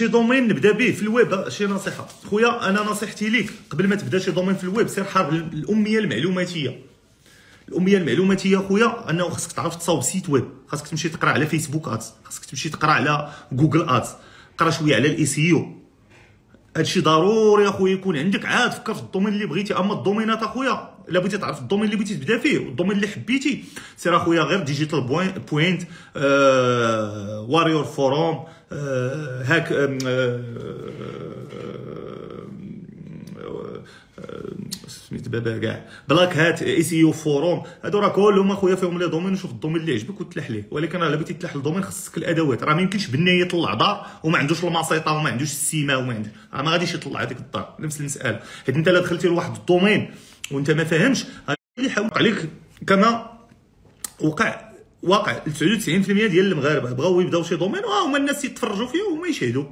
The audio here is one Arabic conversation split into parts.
شي دومين نبدا به في الويب. شي نصيحه خويا، انا نصيحتي ليك قبل ما تبدا شي دومين في الويب سير حارب الاميه المعلوماتيه. الاميه المعلوماتيه خويا انه خاصك تعرف تصاوب سيت ويب، خاصك تمشي تقرا على فيسبوك ادز، خاصك تمشي تقرا على جوجل ادز، قرا شويه على الاي سي يو. هادشي ضروري اخويا يكون عندك. عاد فكر في الدومين اللي بغيتي، اما الدومينات اخويا الا بغيتي تعرف الدومين اللي بغيتي تبدا فيه والدومين اللي حبيتي سير اخويا غير ديجيتال بوينت، واريور فوروم، هاك سميت بابا كاع، بلاك هات، اي سي يو فوروم، هادو راه كلهم اخويا فيهم لي دومين. شوف الدومين اللي يعجبك وتلح ليه، ولكن راه الا بغيتي تلح الدومين خصك الادوات. راه ما يمكنش بني يطلع دار وما عندوش الماسيطه وما عندوش السيمه وما عندوش، راه ما غاديش يطلع هذيك الدار. نفس المساله، حيت انت الا دخلتي لواحد الدومين وانت ما فاهمش اللي يحاول عليك، كما واقع 99% ديال المغاربه بغاو يبداو شي دومين وها هما الناس يتفرجوا فيه وما يشهدوا.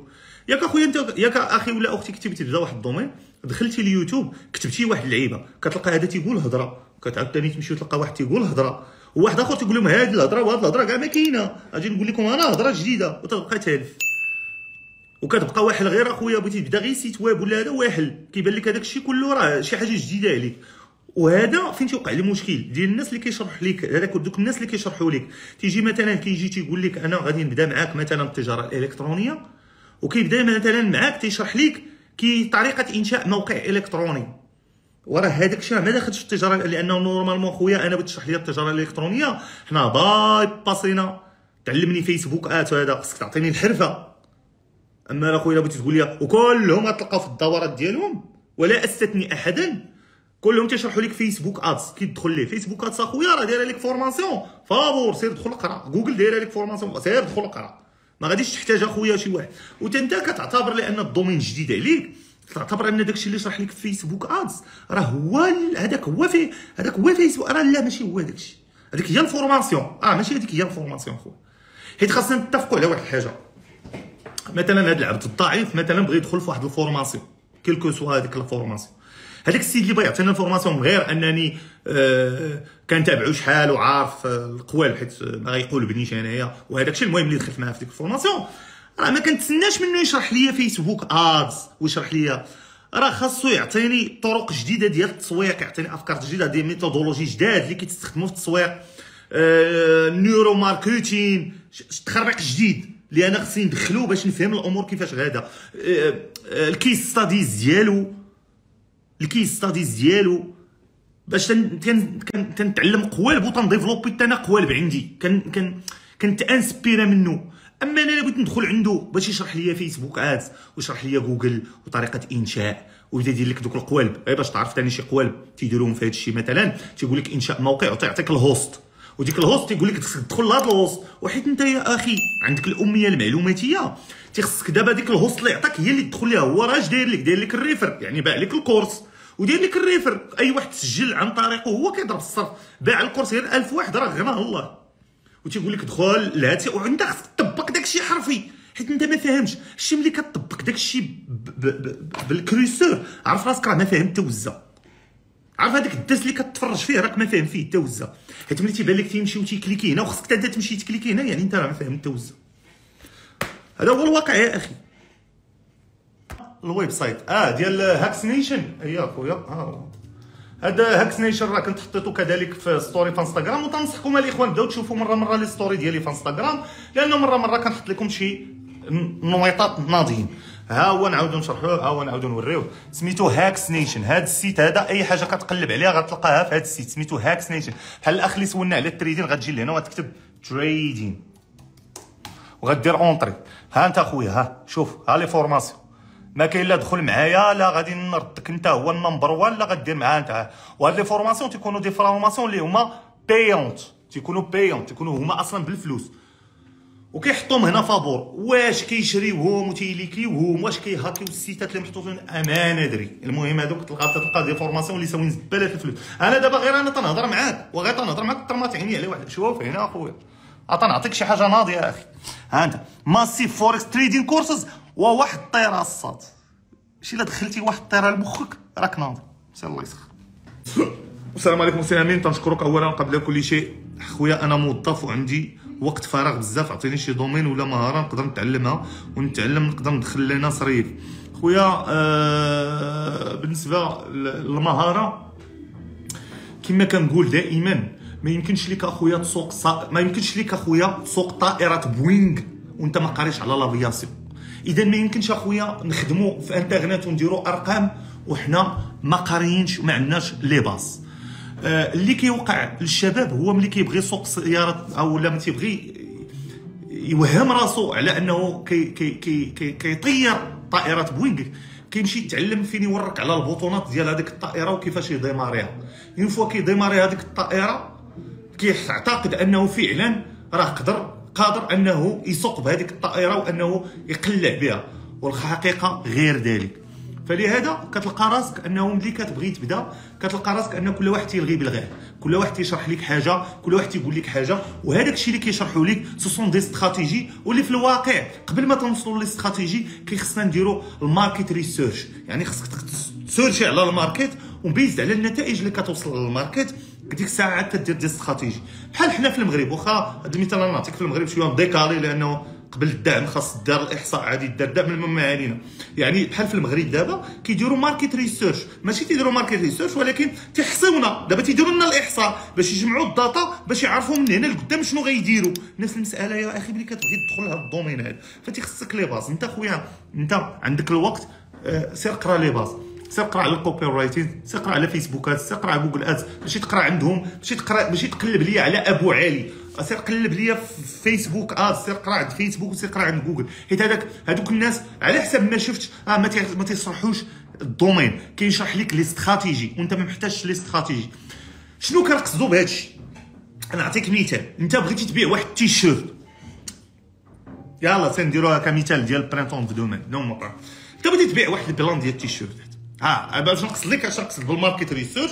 ياك اخويا انت، ياك اخي ولا اختي كتبتي تبدا واحد الدومين، دخلتي اليوتيوب كتبتي واحد اللعيبه، كتلقى هذا تيقول هضره، كتعاود ثاني تمشي وتلقى واحد تيقول هضره، وواحد اخر تيقول لهم هذه الهضره وهذه الهضره كاع ما كاينه، اجي نقول لكم انا هضره جديده، وتبقى تالف وكتبقى واحد غير اخويا. بغيتي تبدا غير سيت ويب ولا هذا واحل، كيبان لك هذاك الشيء كله راه شي حاجه جديده عليك. وهذا فين تيوقع المشكل ديال الناس اللي كيشرح لك هذاك، دوك الناس اللي كيشرحوا لك تيجي مثلا كيجي تيقول لك انا غادي نبدا معاك مثلا التجاره الالكترونيه، وكيبدا مثلا معاك تيشرح لك كي طريقه انشاء موقع الكتروني، وراه هذاك الشيء ما داخلش في التجاره، لانه نورمالمون خويا انا بتشرح لي التجاره الالكترونيه حنا باي باسينا، تعلمني فيسبوك ات وهذا، خصك تعطيني الحرفه. اما اخويا بغيتي تقول لي وكلهم غتلقاو في الدورات ديالهم، ولا استثني احدا، كلهم تيشرحوا لك فيسبوك ادز. كي تدخل ليه فيسبوك ادز اخويا راه دايره لك فورماسيون فابور، سير دخل اقرا، جوجل دايره لك فورماسيون سير دخل اقرا، ما غاديش تحتاج اخويا شي واحد. وتا انت كتعتبر لان الدومين جديد عليك، تعتبر ان داكشي اللي شرح لك في فيسبوك ادز راه هو هذاك، هو فيه هذاك، هو فيسبوك راه لا ماشي هو داكشي، هذيك هي الفورماسيون، ماشي هذيك هي الفورماسيون خويا. حيت خاصنا نتفقوا على واحد الحاجه، مثلا هذا العبد الضعيف مثلا بغى يدخل في واحد الفورماسيون كيلكو سوا هذيك الفورماسيون، هذاك السيد اللي بغى يعطينا الفورماسيون غير انني كنتابعو شحال وعارف القوال، حيت ما غيقولبنيش انايا وهذاك الشيء. المهم اللي دخلت معاه في ديك الفورماسيون راه ما كنتسناش منه يشرح لي فيسبوك ادز ويشرح لي، راه خاصو يعطيني طرق جديده ديال التسويق، يعطيني افكار جديده ديال ميثودولوجي جداد اللي كيتستخدموا في التسويق، نيورو ماركتين، تخريق جديد اللي انا خصني ندخلو باش نفهم الامور كيفاش غادا. الكيس ستاديز ديالو، الكيس ستاديز ديالو باش كنتعلم قوالب وتنديفلوبي حتى انا قوالب عندي، كنتانسبيرا منه. اما انا بغيت ندخل عنده باش يشرح لي فيسبوك ادز ويشرح لي جوجل وطريقه انشاء ويبدا يدير لك دوك القوالب، غير باش تعرف ثاني شي قوالب تيديروهم في هذا الشيء، مثلا تيقول لك انشاء موقع وتعطيك الهوست، وديك الهوست تيقول لك خصك تدخل لهاد الهوست. وحيت انت يا اخي عندك الاميه المعلوماتيه، تيخصك دابا ديك الهوست اللي يعطيك هي اللي تدخل ليها، هو راه اش داير لك الريفر، يعني باع لك الكورس وداير لك الريفر، اي واحد تسجل عن طريقه هو كيضرب الصرف، باع الكورس غير 1000 واحد راه غناه الله، وتيقول لك دخل لهاد، وانت خصك تطبق داك الشيء حرفي، حيت انت ما فاهمش الشيء ملي كتطبق داك الشيء بالكروسور، عرف راسك راه ما فاهم حتى وزه، عارف هذاك الدرس اللي كتفرج فيه راك ما فاهم فيه حتى وزه، حيت ملي تيبان لك تيمشي وتيكليكي هنا وخصك انت تمشي تكليكي هنا، يعني انت راه ما فاهم حتى وزه. هذا هو الواقع يا اخي. الويب سايت ديال هاكس نيشن، اييه خويا، هذا هاكس نيشن راه كنت حطيته كذلك في ستوري في انستغرام، وتنصحكم الاخوان بداو تشوفوا مره لي ستوري ديالي في انستغرام، لانه مره كنحط لكم شي نويطات ناضيين. ها هو نعاودو نشرحوه، ها هو نعاودو نوريوه، سميتو هاكس نيشن. هاد السيت هذا اي حاجه كتقلب عليها غتلقاها في هاد السيت، سميتو هاكس نيشن. بحال الاخ اللي سولنا على التريدين، غتجي لهنا وغتكتب تريدين وغدير اونطري. ها انت اخويا، ها شوف، ها لي فورماسيون، ما كاين لا دخل معايا لا غادي نردك انت هو النمبر 1 لا غدير معاه انت. وهاد لي فورماسيون تيكونوا دي فورماسيون اللي هما بايونت، تيكونوا هما اصلا بالفلوس، وكيحطوهم هنا فابور. واش كيشريوهم وتيليكيوهم، واش كيهاكيو السيتات اللي محطوطين، اما ندري. المهم هذوك تلقى دي فورماسيون اللي ساويين زباله الفلوس. انا دابا غير انا تنهضر معاك، وغير تنهضر معاك ترمات عيني على واحد. شوف هنا اخويا، تنعطيك شي حاجه ناضيه يا اخي. ها انت ماسيف فوركس تريدين كورسز، وواحد الطيره الصاد، شي الا دخلتي واحد الطيره لمخك راك ناضي، سير الله يسخر. السلام عليكم سي امين، تنشكرك اولا قبل كل شيء خويا. انا موظف وعندي وقت فراغ بزاف، عطيني شي دومين ولا مهاره نقدر نتعلمها ونتعلم، نقدر ندخل لنا صريف خويا. بالنسبه للمهاره كما كنقول دائما، ما يمكنش ليك اخويا تسوق ما يمكنش ليك اخويا تسوق طائره بوينغ وانت ما قاريش على لافياسيون. اذا ما يمكنش اخويا نخدموا في انترنت ونديروا ارقام وحنا ما قاريينش وما عندناش لي باس. اللي كيوقع للشباب هو ملي كيبغي يسوق سيارات او لا ما تيبغي يوهم راسو على انه كي كي كي كي كيطير طائره بوينغ، كيمشي يتعلم فين يورك على البوطونات ديال هذيك الطائره وكيفاش يديماريها. اون فوا كيديماري هذيك الطائره كيعتقد انه فعلا راه قادر انه يسوق بهذيك الطائره وانه يقلع بها، والحقيقه غير ذلك. فلهذا كتلقى راسك انه ملي كتبغي تبدا كتلقى راسك ان كل واحد تيلغي بالغير، كل واحد تيشرح لك حاجه، كل واحد تيقول لك حاجه، وهذاك الشيء اللي كيشرحوا لك سوسون دي استراتيجي، واللي في الواقع قبل ما توصلوا للاستراتيجي كيخصنا نديروا الماركت ريسيرش. يعني خصك تسيرشي على الماركت ومبيز على النتائج اللي كتوصل للماركت، ديك الساعه عاد كدير دي استراتيجي. بحال حنا في المغرب، واخا هذا المثال انا نعطيك في المغرب شويه مديكاري لانه قبل الدعم خاص الدار الاحصاء عادي الدار دعم ما علينا. يعني بحال في المغرب دابا كيديروا ماركت ريسيرش، ماشي تيديروا ماركت ريسيرش ولكن تيحصيونا دابا، تيديروا لنا الاحصاء باش يجمعوا الداتا باش يعرفوا من هنا لقدام شنو غيديروا. نفس المساله يا اخي ملي كتبغي تدخل لهذا الدومين هذا فتيخصك لي باز. انت خويا انت عندك الوقت، سير قرا لي باز، سير قرا على الكوبي رايتين، سير قرا على فيسبوكات، سير قرا على جوجل ادز، ماشي تقرا عندهم، ماشي تقلب ليا على ابو علي، سير قلب ليا في فيسبوك سير قرا عند فيسبوك وسير قرا عند جوجل، حيت هذوك الناس على حسب ما شفت ما تيشرحوش الدومين، كيشرح لك لي استراتيجي وانت ما محتاجش لي استراتيجي. شنو كنقصدوا بهذا الشيء؟ نعطيك مثال، انت بغيتي تبيع واحد التيشيرت، يلا سنديروها كمثال ديال برينتون في دومين نو مطعم، انت بغيتي تبيع واحد البلان ديال التيشيرت. باش نقصد لك اش نقصد بالماركت ريسيرش،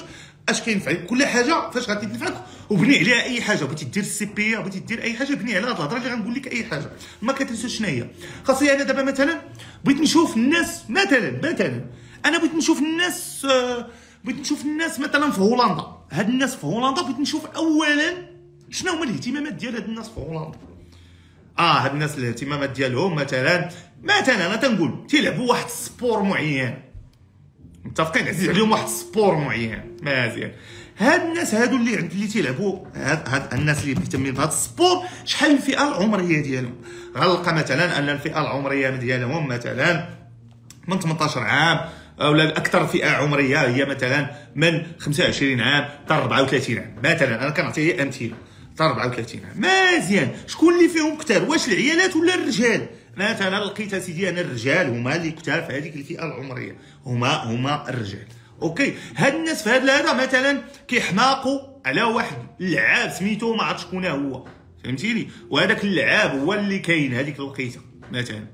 اش كينفعك كل حاجه، فاش غادي تنفعك وبني عليها اي حاجه بغيتي دير السي بي، بغيتي دير اي حاجه بني على هاد الهضره اللي غنقول لك. اي حاجه ما كتنساش شنو هي خاصني. انا دابا مثلا بغيت نشوف الناس، مثلا انا بغيت نشوف الناس، مثلا في هولندا. هاد الناس في هولندا بغيت نشوف اولا شنو هما الاهتمامات ديال هاد الناس في هولندا. هاد الناس الاهتمامات ديالهم مثلا انا تنقول تيلعبوا واحد السبور معين، متفقين عزيز عليهم واحد السبور معين مزيان. هاد الناس هادو اللي تيلعبوا هاد الناس اللي مهتمين بهاد السبور، شحال الفئه العمريه ديالهم؟ غنلقى مثلا ان الفئه العمريه ديالهم مثلا من 18 عام، ولا اكثر فئه عمريه هي مثلا من 25 عام حتى 34 عام مثلا. انا كنعطي هي امثله حتى 34 عام مزيان. شكون اللي فيهم كثار؟ واش العيالات ولا الرجال؟ مثلا لقيت سيدي انا الرجال هما اللي كثار في هذيك الفئه العمريه، هما الرجال. اوكي، هاد الناس في هذا مثلا كيحماقوا على واحد اللعاب سميتو ما عرفت شكون هو، فهمتيني؟ وهذاك اللعاب هو اللي كاين هذيك الوقيته مثلا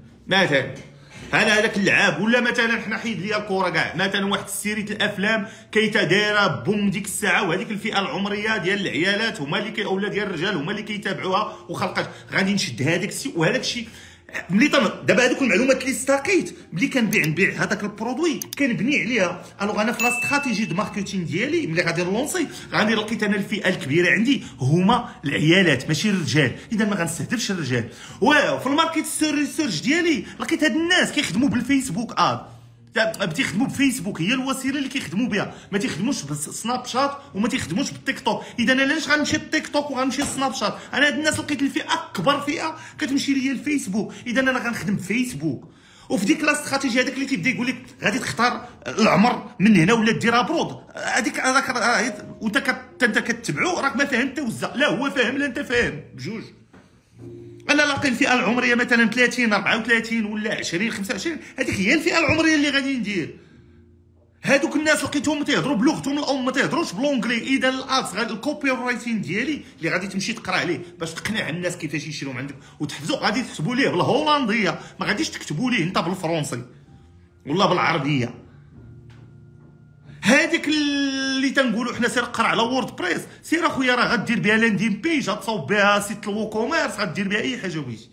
هذاك اللعاب، ولا مثلا حنا حيد ليا الكره كاع مثلا واحد سيريه الافلام كيتدايره بوم ديك الساعه، وهذيك الفئه العمريه ديال العيالات هما اللي اولاد ديال الرجال هما اللي كيتابعوها وخلقات. غادي نشد هذاك الشيء وهذاك الشيء ملي دابا هذوك المعلومات اللي استقيت ملي كنبيع هذاك البرودوي كنبني عليها. الوغ انا في لا استراتيجي دو ماركتينغ ديالي ملي غادي نلونسي غادي لقيت انا الفئه الكبيره عندي هما العيالات ماشي الرجال، اذا ما غنستهدفش الرجال. وفي الماركت سيرش ديالي لقيت هاد الناس كيخدموا بالفيسبوك تيخدموا بفيسبوك، هي الوسيله اللي كيخدموا بها، ما تيخدموش بالسناب شات وما تيخدموش بالتيك توك. اذا انا علاش غنمشي للتيك توك وغنمشي للسناب شات؟ انا هاد الناس لقيت الفئه اكبر فئه كتمشي ليا الفيسبوك، اذا انا غنخدم بفيسبوك. وفي ديك لا استراتيجي هذاك اللي تيبدا يقول لك غادي تختار العمر من هنا ولا دير ابرود، هذيك وانت كتبعو راك ما فاهم حتى وزه، لا هو فاهم لا انت فاهم بجوج. انا لاقي الفئه العمريه مثلا 30 34 ولا 20 25، هذيك هي الفئه العمريه اللي غادي ندير. هادوك الناس لقيتهم تيهضروا بلغتهم الام، ما تيهضروش بلونجلي، اذا الابس غادي الكوبي رايتين ديالي اللي غادي تمشي تقرا عليه باش تقنع الناس كيفاش يشريو عندك وتحفزوا. غادي تكتبوا ليه بالهولنديه، ما غاديش تكتبوا ليه انت بالفرنسي ولا بالعربيه. هذيك اللي تنقولوا حنا سير قرا على وورد بريس، سير اخويا راه غدير بها لاندين بيج، غتصاوب بها سيت الوكوميرس، غدير بها اي حاجه بغيتي.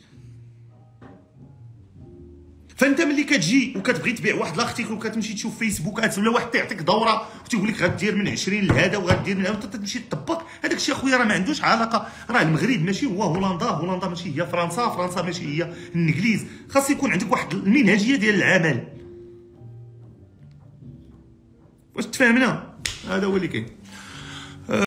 فانت ملي كتجي وكتبغي تبيع واحد لاختيكل وكتمشي تشوف فيسبوكات ولا واحد تعطيك دوره وتيقول لك غدير من 20 لهذا وغدير من هذا وانت تمشي تطبق هذاك الشيء اخويا راه ما عندوش علاقه. راه المغرب ماشي هو هولندا، هولندا ماشي هي فرنسا، فرنسا ماشي هي الانجليز. خاص يكون عندك واحد المنهجيه ديال العمل. واش تفاهمنا؟ هذا هو اللي كاين.